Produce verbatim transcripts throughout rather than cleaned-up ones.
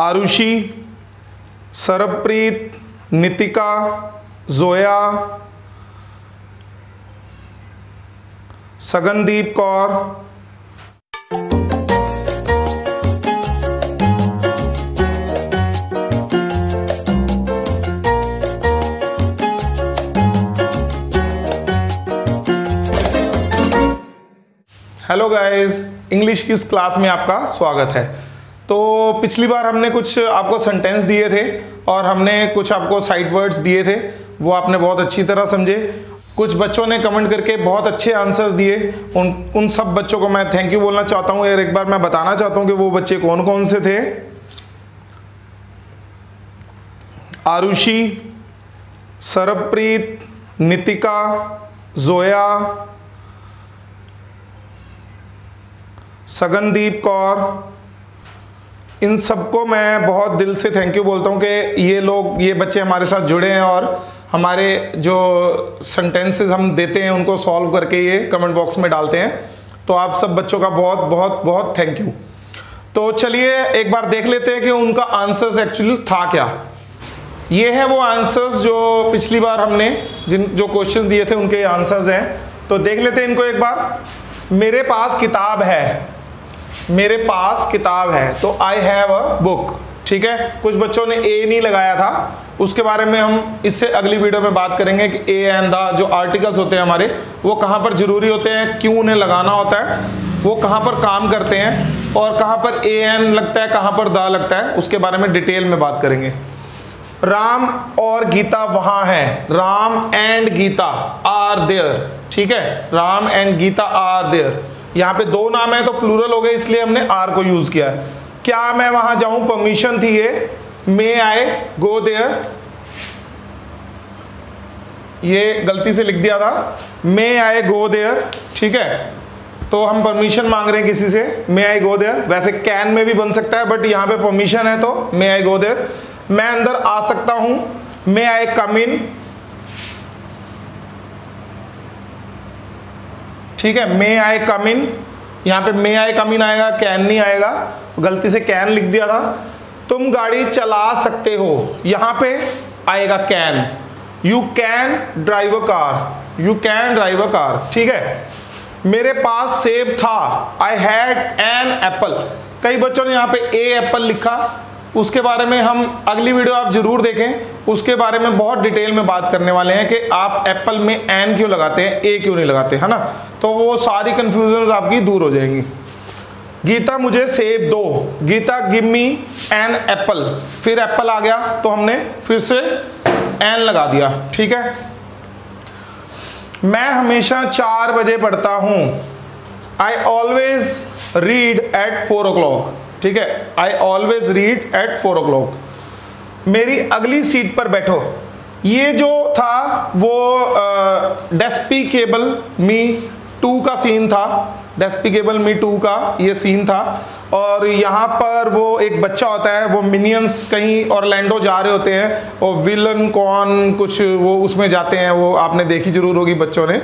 Arushi, Sarpreet, Nitika, Zoya, Sagandeep Kaur. Hello guys, English की इस class में आपका स्वागत है। तो पिछली बार हमने कुछ आपको सेंटेंस दिए थे और हमने कुछ आपको साइड वर्ड्स दिए थे, वो आपने बहुत अच्छी तरह समझे। कुछ बच्चों ने कमेंट करके बहुत अच्छे आंसर्स दिए, उन उन सब बच्चों को मैं थैंक यू बोलना चाहता हूँ। एक बार मैं बताना चाहता हूँ कि वो बच्चे कौन कौन से थे। आरुषि, सरप्रीत, नितिका, जोया, सगनदीप कौर, इन सबको मैं बहुत दिल से थैंक यू बोलता हूँ कि ये लोग, ये बच्चे हमारे साथ जुड़े हैं और हमारे जो सेंटेंसेस हम देते हैं उनको सॉल्व करके ये कमेंट बॉक्स में डालते हैं। तो आप सब बच्चों का बहुत बहुत बहुत थैंक यू। तो चलिए एक बार देख लेते हैं कि उनका आंसर्स एक्चुअली था क्या। ये है वो आंसर्स जो पिछली बार हमने जिन जो क्वेश्चन दिए थे उनके आंसर्स हैं। तो देख लेते हैं इनको एक बार। मेरे पास किताब है, मेरे पास किताब है तो आई हैव अ बुक। ठीक है, कुछ बच्चों ने ए नहीं लगाया था, उसके बारे में हम इससे अगली वीडियो में बात करेंगे कि ए एंड द जो आर्टिकल्स होते हैं हमारे वो कहाँ पर जरूरी होते हैं, क्यों उन्हें लगाना होता है, वो कहाँ पर काम करते हैं और कहाँ पर ए एन लगता है, कहाँ पर द लगता है, उसके बारे में डिटेल में बात करेंगे। राम और गीता वहाँ हैं, Ram and Geeta are there. ठीक है, Ram and Geeta are there. यहाँ पे दो नाम है तो प्लूरल हो गए, इसलिए हमने आर को यूज किया है। क्या मैं वहां जाऊं, परमिशन थी ये, मे आई गो देयर, ये गलती से लिख दिया था, मे आई गो देयर। ठीक है, तो हम परमिशन मांग रहे हैं किसी से, मे आई गो देयर। वैसे कैन में भी बन सकता है बट यहाँ पे परमिशन है तो मे आई गो देयर। मैं अंदर आ सकता हूं, मे आई कम इन। ठीक है, मे आई कम इन, यहाँ पे मे आई कम इन आएगा, कैन नहीं आएगा, गलती से कैन लिख दिया था। तुम गाड़ी चला सकते हो, यहाँ पे आएगा can, you can drive a car, you can drive a car. ठीक है, मेरे पास सेब था, आई हैड एन एप्पल। कई बच्चों ने यहाँ पे ए एप्पल लिखा, उसके बारे में हम अगली वीडियो आप जरूर देखें, उसके बारे में बहुत डिटेल में बात करने वाले हैं कि आप एप्पल में एन क्यों लगाते हैं, ए क्यों नहीं लगाते, है ना। तो वो सारी कन्फ्यूजन्स आपकी दूर हो जाएंगी। गीता मुझे सेब दो, Geeta give me an apple. फिर एप्पल आ गया तो हमने फिर से एन लगा दिया। ठीक है, मैं हमेशा चार बजे पढ़ता हूँ, I always read at four o'clock. ठीक है, I always read at four o'clock. मेरी अगली सीट पर बैठो, ये जो था वो डेस्पिकेबल मी टू का सीन था, डेस्पिकेबल मी टू का ये सीन था। और यहाँ पर वो एक बच्चा होता है, वो मिनियंस कहीं ऑरलैंडो जा रहे होते हैं और विलन कौन कुछ वो उसमें जाते हैं, वो आपने देखी जरूर होगी बच्चों ने।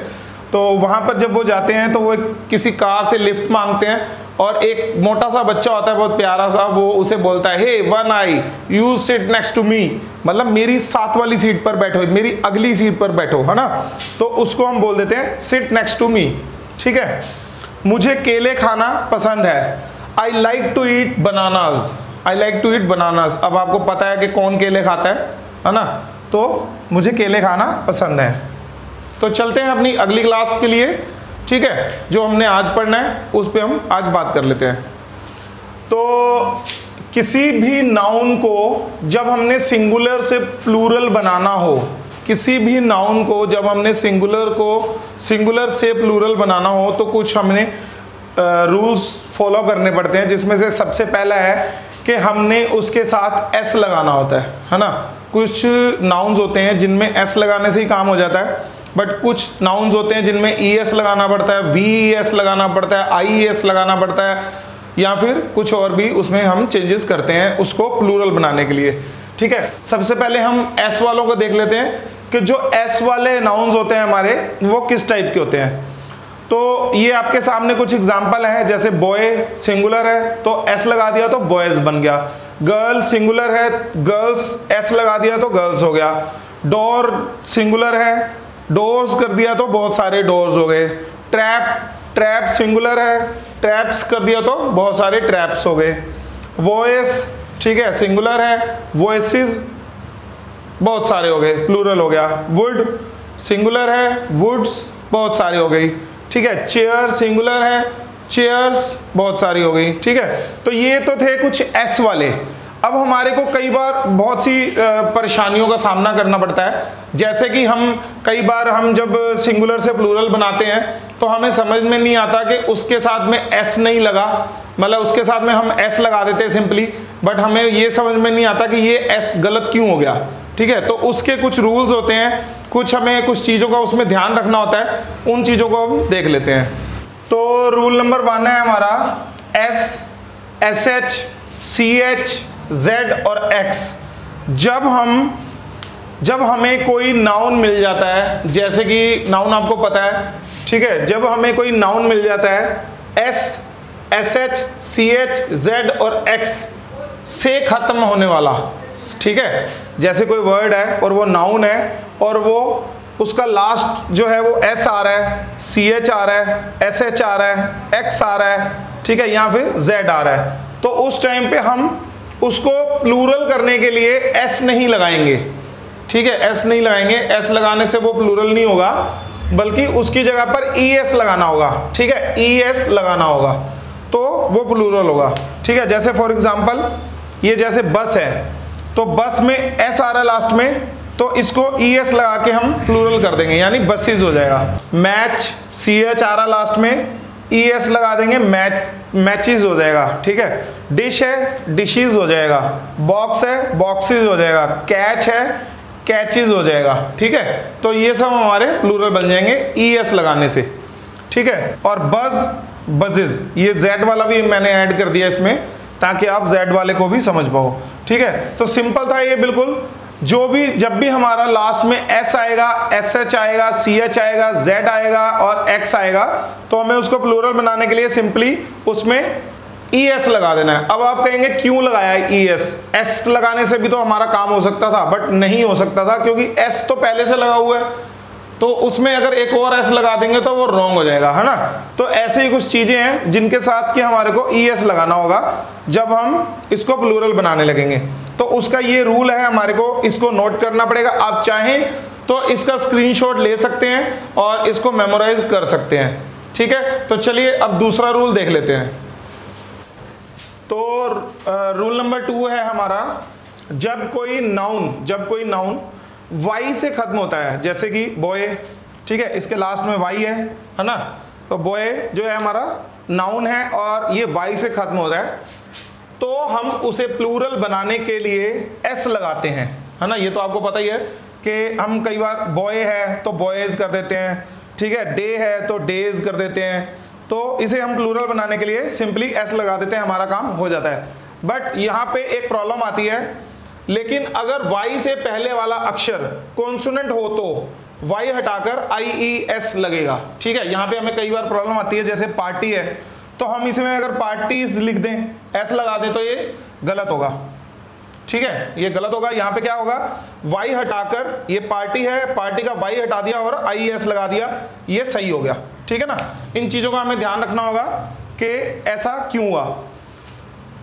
तो वहाँ पर जब वो जाते हैं तो वो किसी कार से लिफ्ट मांगते हैं और एक मोटा सा बच्चा होता है बहुत प्यारा सा, वो उसे बोलता है, hey one I you sit next to me, मतलब मेरी सात वाली सीट पर बैठो, मेरी अगली सीट पर बैठो, है ना। तो उसको हम बोल देते हैं सिट नेक्स्ट टू मी। ठीक है, मुझे केले खाना पसंद है, I like to eat bananas, I like to eat bananas. अब आपको पता है कि कौन केले खाता है, है ना, तो मुझे केले खाना पसंद है। तो चलते हैं अपनी अगली क्लास के लिए। ठीक है, जो हमने आज पढ़ना है उस पे हम आज बात कर लेते हैं। तो किसी भी नाउन को जब हमने सिंगुलर से प्लूरल बनाना हो, किसी भी नाउन को जब हमने सिंगुलर को सिंगुलर से प्लूरल बनाना हो तो कुछ हमने रूल्स फॉलो करने पड़ते हैं, जिसमें से सबसे पहला है कि हमने उसके साथ एस लगाना होता है, है ना। कुछ नाउन्स होते हैं जिनमें एस लगाने से ही काम हो जाता है, बट कुछ नाउन्स होते हैं जिनमें ई एस लगाना पड़ता है, वी ई एस लगाना पड़ता है, आई ई एस लगाना पड़ता है, या फिर कुछ और भी उसमें हम चेंजेस करते हैं उसको प्लूरल बनाने के लिए। ठीक है, सबसे पहले हम एस वालों को देख लेते हैं कि जो एस वाले नाउन्स होते हैं हमारे वो किस टाइप के होते हैं। तो ये आपके सामने कुछ एग्जाम्पल है, जैसे बॉय सिंगुलर है तो एस लगा दिया तो बॉयज बन गया, गर्ल सिंगुलर है गर्ल्स एस लगा दिया तो गर्ल्स हो गया, डोर सिंगुलर है डोर्स कर दिया तो बहुत सारे डोर्स हो गए, ट्रैप ट्रैप सिंगुलर है ट्रैप्स कर दिया तो बहुत सारे ट्रैप्स हो गए, वॉइस ठीक है सिंगुलर है वॉइसेस बहुत सारे हो गए प्लूरल हो गया, वुड सिंगुलर है वुड्स बहुत सारे हो गई, ठीक है चेयर सिंगुलर है चेयर्स बहुत सारी हो गई, ठीक है। तो ये तो थे कुछ एस वाले। अब हमारे को कई बार बहुत सी परेशानियों का सामना करना पड़ता है, जैसे कि हम कई बार हम जब सिंगुलर से प्लूरल बनाते हैं तो हमें समझ में नहीं आता कि उसके साथ में एस नहीं लगा, मतलब उसके साथ में हम एस लगा देते हैं सिंपली, बट हमें ये समझ में नहीं आता कि ये एस गलत क्यों हो गया, ठीक है। तो उसके कुछ रूल्स होते हैं, कुछ हमें कुछ चीज़ों का उसमें ध्यान रखना होता है, उन चीज़ों को हम देख लेते हैं। तो रूल नंबर वन है हमारा S, S H, C H, Z और X। जब हम जब हमें कोई नाउन मिल जाता है, जैसे कि नाउन आपको पता है, ठीक है, जब हमें कोई नाउन मिल जाता है S, S H, C H, Z और X से खत्म होने वाला, ठीक है, जैसे कोई वर्ड है और वो नाउन है और वो उसका लास्ट जो है वो S आ रहा है, C H आ रहा है, S H आ रहा है, X आ रहा है, ठीक है, या फिर Z आ रहा है, तो उस टाइम पे हम उसको प्लूरल करने के लिए एस नहीं लगाएंगे, ठीक है, एस नहीं लगाएंगे। एस लगाने से वो प्लूरल नहीं होगा, बल्कि उसकी जगह पर ई एस लगाना होगा, ठीक है, ई एस लगाना होगा तो वो प्लूरल होगा, ठीक है। जैसे फॉर एग्जांपल ये जैसे बस है, तो बस में एस आ रहा है लास्ट में, तो इसको ई एस लगा के हम प्लूरल कर देंगे, यानी बसेज हो जाएगा। मैच, सी एच आ रहा लास्ट में, ई एस लगा देंगे, मैच मैचेस हो जाएगा, ठीक है। डिश है डिशेस हो जाएगा, बॉक्स है बॉक्सेस हो जाएगा, कैच है कैचेस हो जाएगा, ठीक है। तो ये सब हमारे प्लूरल बन जाएंगे ई एस लगाने से, ठीक है। और बज बजेस, ये जेड वाला भी मैंने ऐड कर दिया इसमें ताकि आप जेड वाले को भी समझ पाओ, ठीक है। तो सिंपल था ये बिल्कुल। जो भी जब भी हमारा लास्ट में एस आएगा, एस एच आएगा, सी एच आएगा, जेड आएगा और एक्स आएगा, तो हमें उसको प्लूरल बनाने के लिए सिंपली उसमें ई एस लगा देना है। अब आप कहेंगे क्यों लगाया ई एस, एस लगाने से भी तो हमारा काम हो सकता था, बट नहीं हो सकता था क्योंकि एस तो पहले से लगा हुआ है, तो उसमें अगर एक और एस लगा देंगे तो वो रॉन्ग हो जाएगा, है ना। तो ऐसे ही कुछ चीज़ें हैं जिनके साथ कि हमारे को ई एस लगाना होगा जब हम इसको प्लूरल बनाने लगेंगे। तो उसका ये रूल है, हमारे को इसको नोट करना पड़ेगा। आप चाहें तो इसका स्क्रीनशॉट ले सकते हैं और इसको मेमोराइज कर सकते हैं, ठीक है। तो चलिए अब दूसरा रूल देख लेते हैं। तो रूल नंबर टू है हमारा, जब कोई नाउन जब कोई नाउन वाई से खत्म होता है, जैसे कि बॉय, ठीक है, इसके लास्ट में वाई है, है ना, तो बॉय जो है हमारा नाउन है और ये वाई से खत्म हो रहा है, तो हम उसे प्लूरल बनाने के लिए एस लगाते हैं, है ना। ये तो आपको पता ही है कि हम कई बार बॉय है तो बॉयज कर देते हैं, ठीक है, डे है तो डेज कर देते हैं, तो इसे हम प्लूरल बनाने के लिए सिंपली एस लगा देते हैं, हमारा काम हो जाता है। बट यहाँ पे एक प्रॉब्लम आती है, लेकिन अगर वाई से पहले वाला अक्षर कॉन्सोनेंट हो तो वाई हटाकर आई ई एस लगेगा, ठीक है। यहाँ पे हमें कई बार प्रॉब्लम आती है, जैसे पार्टी है तो हम इसमें अगर पार्टीज लिख दें, एस लगा दें, तो ये गलत होगा, ठीक है, ये गलत होगा। यहाँ पे क्या होगा, वाई हटाकर ये पार्टी है, पार्टी का वाई हटा दिया और आई एस लगा दिया, ये सही हो गया, ठीक है ना। इन चीज़ों का हमें ध्यान रखना होगा कि ऐसा क्यों हुआ।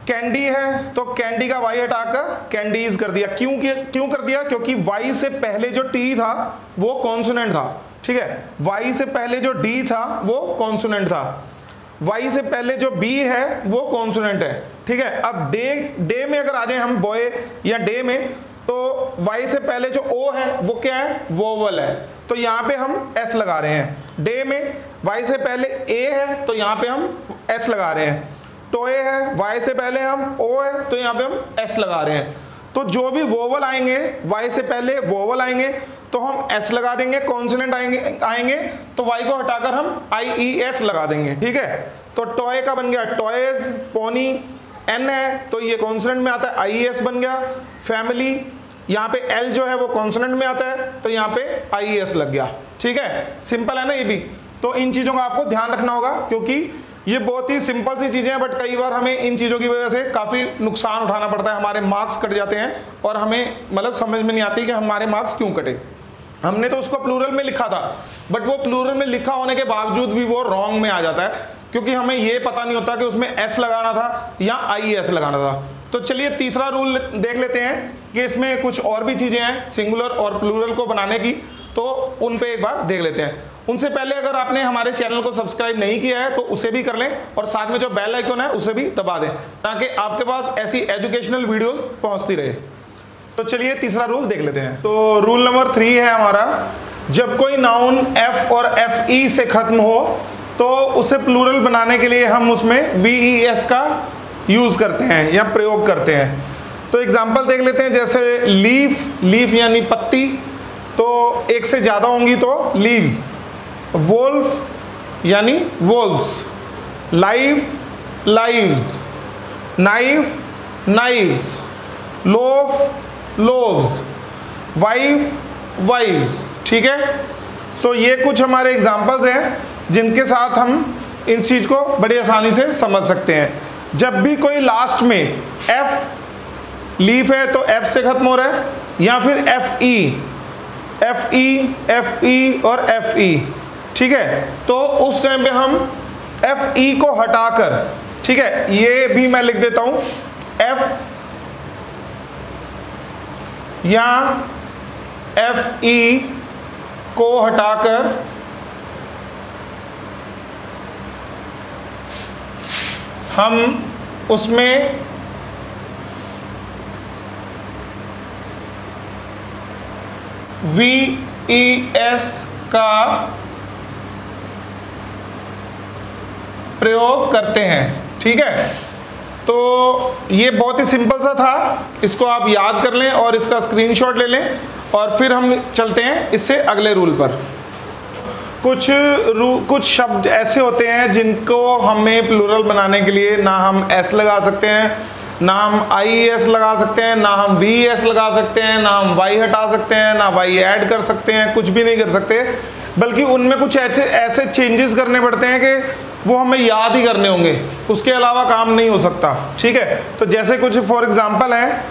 कैंडी है तो कैंडी का वाई हटाकर कैंडीज कर दिया, क्यों क्यों कर दिया, क्योंकि वाई से पहले जो टी था वो कॉन्सोनेंट था, ठीक है, वाई से पहले जो डी था वो कॉन्सोनेंट था, वाई से पहले जो बी है वो कॉन्सोनेंट है, ठीक है। अब डे डे में अगर आ जाए हम, बॉय या डे में, तो वाई से पहले जो ओ है वो क्या है, वोवल है, तो यहाँ पे हम एस लगा रहे हैं। डे में वाई से पहले ए है तो यहाँ पे हम एस लगा रहे हैं। टॉय है, वाई से पहले हम ओ है तो यहाँ पे हम एस लगा रहे हैं। तो जो भी वोवल आएंगे, वाई से पहले वोवल आएंगे तो हम एस लगा देंगे, कॉन्सोनेंट आएंगे आएंगे तो वाई को हटाकर हम आई ई एस लगा देंगे, ठीक है। तो टॉय का बन गया टॉयज, पोनी एन है तो ये कॉन्सोनेंट में आता है, आई ई एस बन गया। फैमिली, यहाँ पे एल जो है वो कॉन्सोनेंट में आता है तो यहाँ पे आई ई एस लग गया, ठीक है, सिंपल है ना ये भी। तो इन चीज़ों का आपको ध्यान रखना होगा, क्योंकि ये बहुत ही सिंपल सी चीज़ें हैं, बट कई बार हमें इन चीज़ों की वजह से काफ़ी नुकसान उठाना पड़ता है, हमारे मार्क्स कट जाते हैं और हमें मतलब समझ में नहीं आती कि हमारे मार्क्स क्यों कटे। हमने तो उसको प्लूरल में लिखा था, बट वो प्लूरल में लिखा होने के बावजूद भी वो रॉन्ग में आ जाता है, क्योंकि हमें ये पता नहीं होता कि उसमें एस लगाना था या आई एस लगाना था। तो चलिए तीसरा रूल देख लेते हैं कि इसमें कुछ और भी चीज़ें हैं सिंगुलर और प्लूरल को बनाने की, तो उन पे एक बार देख लेते हैं। उनसे पहले अगर आपने हमारे चैनल को सब्सक्राइब नहीं किया है तो उसे भी कर लें, और साथ में जो बेल आइकन है उसे भी दबा दें, ताकि आपके पास ऐसी एजुकेशनल वीडियोस पहुंचती रहे। तो चलिए तीसरा रूल देख लेते हैं। तो रूल नंबर थ्री है हमारा, जब कोई नाउन एफ और एफ ई से खत्म हो तो उसे प्लूरल बनाने के लिए हम उसमें वी ई एस का यूज़ करते हैं या प्रयोग करते हैं। तो एग्जाम्पल देख लेते हैं, जैसे लीफ, लीफ यानी पत्ती, तो एक से ज़्यादा होंगी तो लीव्स। वोल्फ यानी wolves. Life, lives. Knife, knives. Loaf, loaves. Wife, wives. ठीक है, तो ये कुछ हमारे एग्जाम्पल्स हैं जिनके साथ हम इन चीज़ को बड़ी आसानी से समझ सकते हैं। जब भी कोई लास्ट में एफ, लीफ है तो एफ से खत्म हो रहा है, या फिर F E, F E, F E और एफ ई, ठीक है, तो उस टाइम पे हम एफ ई को हटाकर, ठीक है, ये भी मैं लिख देता हूं एफ या एफ ई को हटाकर हम उसमें वी ई एस का प्रयोग करते हैं। ठीक है, तो ये बहुत ही सिंपल सा था, इसको आप याद कर लें और इसका स्क्रीनशॉट ले लें, और फिर हम चलते हैं इससे अगले रूल पर। कुछ रू कुछ शब्द ऐसे होते हैं जिनको हमें प्लूरल बनाने के लिए ना हम एस लगा सकते हैं, ना हम आई एस लगा सकते हैं, ना हम वी एस लगा सकते हैं, ना हम वाई हटा सकते हैं, ना वाई ऐड कर सकते हैं, कुछ भी नहीं कर सकते, बल्कि उनमें कुछ ऐसे ऐसे चेंजेस करने पड़ते हैं कि वो हमें याद ही करने होंगे, उसके अलावा काम नहीं हो सकता। ठीक है, तो जैसे कुछ फॉर एग्जांपल हैं,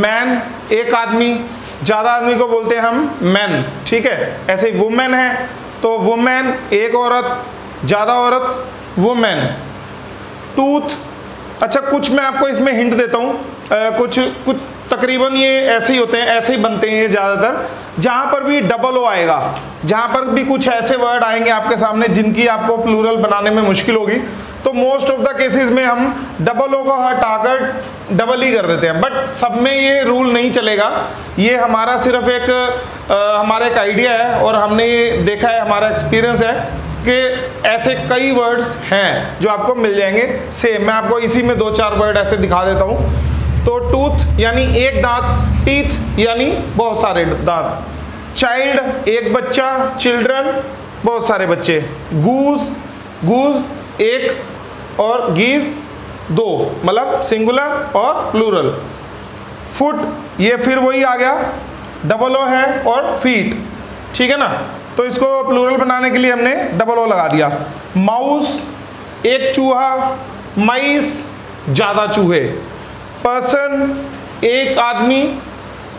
मैन, एक आदमी, ज़्यादा आदमी को बोलते हैं हम मैन। ठीक है, ऐसे ही वुमेन है तो वुमेन, एक औरत, ज़्यादा औरत, वुमेन। टूथ, अच्छा कुछ मैं आपको इसमें हिंट देता हूँ, कुछ कुछ तकरीबन ये ऐसे ही होते हैं, ऐसे ही बनते हैं ज़्यादातर, जहाँ पर भी डबल ओ आएगा, जहाँ पर भी कुछ ऐसे वर्ड आएंगे आपके सामने जिनकी आपको प्लूरल बनाने में मुश्किल होगी, तो मोस्ट ऑफ द केसेस में हम डबल ओ को हटाकर डबल ई कर देते हैं, बट सब में ये रूल नहीं चलेगा। ये हमारा सिर्फ एक आ, हमारा एक आइडिया है, और हमने ये देखा है, हमारा एक्सपीरियंस है कि ऐसे कई वर्ड्स हैं जो आपको मिल जाएंगे सेम। मैं आपको इसी में दो चार वर्ड ऐसे दिखा देता हूँ। तो टूथ यानी एक दांत, टीथ यानी बहुत सारे दांत, चाइल्ड एक बच्चा, चिल्ड्रन बहुत सारे बच्चे, गूज, गूज एक और गीज दो, मतलब सिंगुलर और प्लूरल। फुट, ये फिर वही आ गया, डबल ओ है, और फीट, ठीक है ना, तो इसको प्लूरल बनाने के लिए हमने डबल ओ लगा दिया। माउस, एक चूहा, माइस, ज़्यादा चूहे। पर्सन, एक आदमी,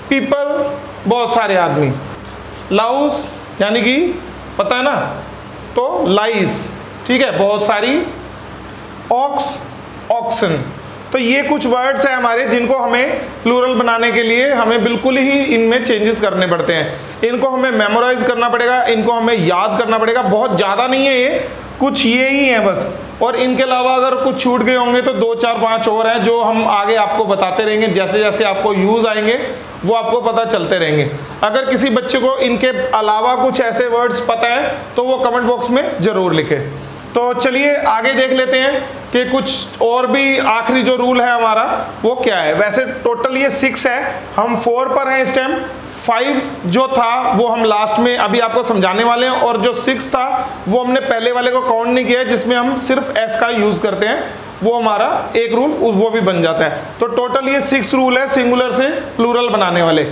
पीपल, बहुत सारे आदमी। लाउस यानी कि पता है ना, तो लाइस, ठीक है, बहुत सारी। Ox, oxen. तो ये कुछ वर्ड्स हैं हमारे जिनको हमें प्लूरल बनाने के लिए हमें बिल्कुल ही इनमें चेंजेस करने पड़ते हैं, इनको हमें मेमोराइज करना पड़ेगा, इनको हमें याद करना पड़ेगा। बहुत ज़्यादा नहीं है ये, कुछ ये ही है बस, और इनके अलावा अगर कुछ छूट गए होंगे तो दो चार पाँच और हैं जो हम आगे आपको बताते रहेंगे, जैसे जैसे आपको यूज़ आएंगे वो आपको पता चलते रहेंगे। अगर किसी बच्चे को इनके अलावा कुछ ऐसे वर्ड्स पता है तो वो कमेंट बॉक्स में ज़रूर लिखे। तो चलिए आगे देख लेते हैं कि कुछ और भी आखिरी जो रूल है हमारा वो क्या है। वैसे टोटल ये सिक्स है, हम फोर पर हैं इस टाइम, फाइव जो था वो हम लास्ट में अभी आपको समझाने वाले हैं, और जो सिक्स था वो हमने पहले वाले को काउंट नहीं किया है जिसमें हम सिर्फ एस का यूज़ करते हैं, वो हमारा एक रूल वो भी बन जाता है। तो टोटल ये सिक्स रूल है सिंगुलर से प्लूरल बनाने वाले।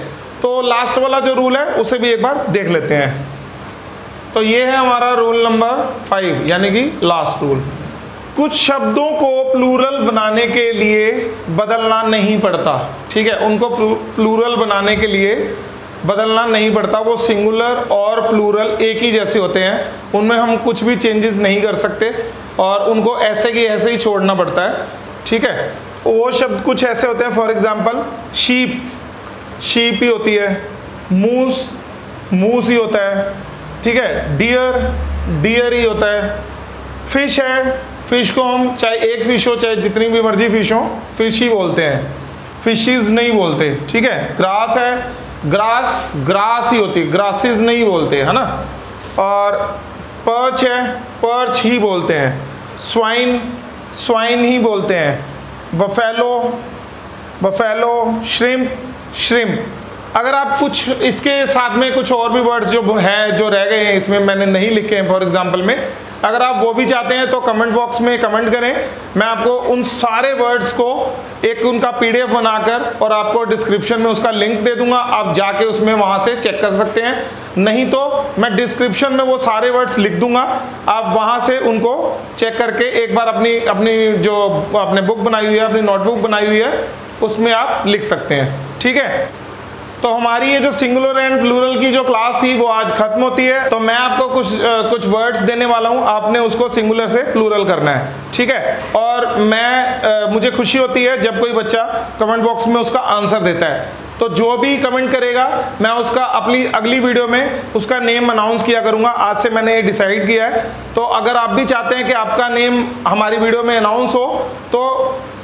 तो लास्ट वाला जो रूल है उसे भी एक बार देख लेते हैं। तो ये है हमारा रूल नंबर फाइव यानी कि लास्ट रूल। कुछ शब्दों को प्लूरल बनाने के लिए बदलना नहीं पड़ता, ठीक है, उनको प्लूरल बनाने के लिए बदलना नहीं पड़ता, वो सिंगुलर और प्लूरल एक ही जैसे होते हैं, उनमें हम कुछ भी चेंजेस नहीं कर सकते और उनको ऐसे के ऐसे ही छोड़ना पड़ता है, ठीक है। वो शब्द कुछ ऐसे होते हैं, फॉर एग्जांपल शीप शीप ही होती है, मूस मूस ही होता है, ठीक है, डियर डियर ही होता है, फिश है, फिश को हम चाहे एक फिश हो चाहे जितनी भी मर्जी फिश हो फिश ही बोलते हैं, फिशीज नहीं बोलते, ठीक है। ग्रास है, ग्रास ग्रास ही होती है, ग्रासेस नहीं बोलते, है ना। और पर्च है, पर्च ही बोलते हैं, स्वाइन स्वाइन ही बोलते हैं, बफेलो बफेलो, श्रिम्प श्रिम्प। अगर आप कुछ इसके साथ में कुछ और भी वर्ड्स जो हैं जो रह गए हैं इसमें मैंने नहीं लिखे हैं फॉर एग्जांपल में, अगर आप वो भी चाहते हैं तो कमेंट बॉक्स में कमेंट करें, मैं आपको उन सारे वर्ड्स को एक उनका पीडीएफ बनाकर और आपको डिस्क्रिप्शन में उसका लिंक दे दूंगा, आप जाके उसमें वहां से चेक कर सकते हैं, नहीं तो मैं डिस्क्रिप्शन में वो सारे वर्ड्स लिख दूंगा, आप वहां से उनको चेक करके एक बार अपनी अपनी जो आपने बुक बनाई हुई है, अपनी नोटबुक बनाई हुई है, उसमें आप लिख सकते हैं, ठीक है। तो हमारी ये जो सिंगुलर एंड प्लूरल की जो क्लास थी वो आज खत्म होती है। तो मैं आपको कुछ कुछ वर्ड्स देने वाला हूँ, आपने उसको सिंगुलर से प्लूरल करना है, ठीक है। और मैं मुझे खुशी होती है जब कोई बच्चा कमेंट बॉक्स में उसका आंसर देता है, तो जो भी कमेंट करेगा मैं उसका अपनी अगली वीडियो में उसका नेम अनाउंस किया करूँगा, आज से मैंने ये डिसाइड किया है। तो अगर आप भी चाहते हैं कि आपका नेम हमारी वीडियो में अनाउंस हो तो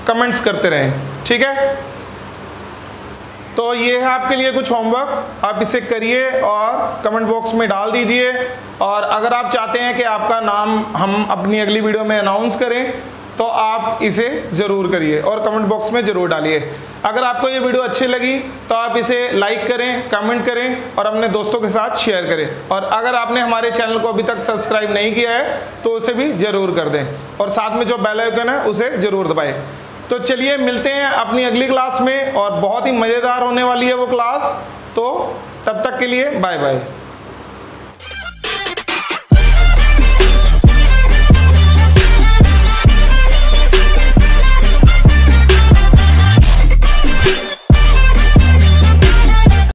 कमेंट्स करते रहें, ठीक है। तो ये है आपके लिए कुछ होमवर्क, आप इसे करिए और कमेंट बॉक्स में डाल दीजिए, और अगर आप चाहते हैं कि आपका नाम हम अपनी अगली वीडियो में अनाउंस करें तो आप इसे ज़रूर करिए और कमेंट बॉक्स में ज़रूर डालिए। अगर आपको ये वीडियो अच्छी लगी तो आप इसे लाइक करें, कमेंट करें और अपने दोस्तों के साथ शेयर करें, और अगर आपने हमारे चैनल को अभी तक सब्सक्राइब नहीं किया है तो उसे भी ज़रूर कर दें और साथ में जो बेल आइकन है उसे ज़रूर दबाएँ। तो चलिए मिलते हैं अपनी अगली क्लास में, और बहुत ही मज़ेदार होने वाली है वो क्लास, तो तब तक के लिए बाय बाय।